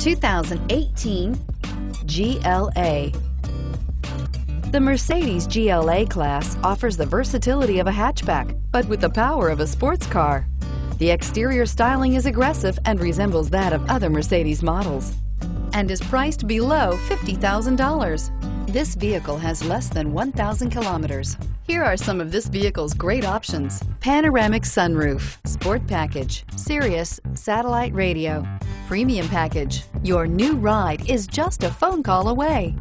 2018 GLA. The Mercedes GLA class offers the versatility of a hatchback, but with the power of a sports car. The exterior styling is aggressive and resembles that of other Mercedes models, and is priced below $50,000. This vehicle has less than 1,000 kilometers. Here are some of this vehicle's great options: panoramic sunroof, sport package, Sirius satellite radio, premium package. Your new ride is just a phone call away.